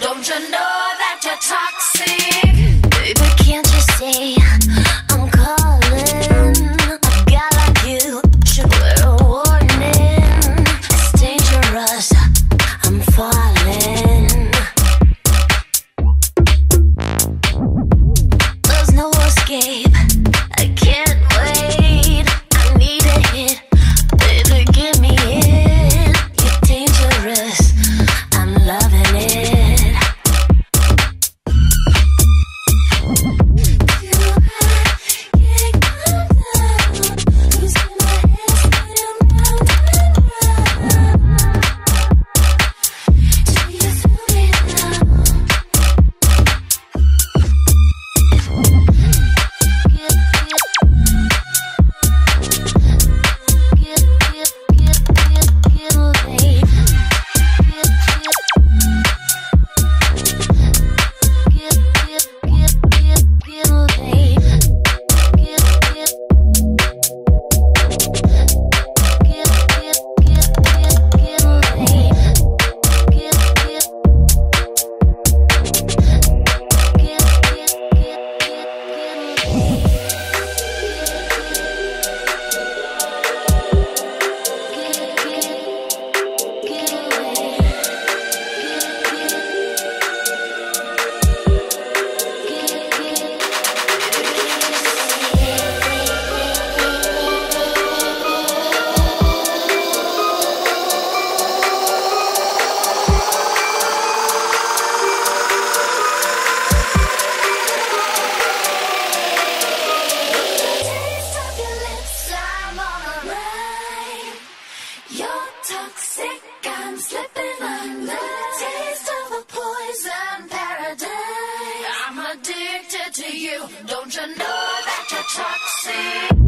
Don't you know that you're toxic? Baby, can't you see I'm calling? A guy like you should wear a warning. It's dangerous, I'm falling. There's no escape, I can't wait. I need a hit, baby, give me it. You're dangerous, I'm loving it. Toxic, I'm slipping under the taste of a poison paradise. I'm addicted to you, don't you know that you're toxic?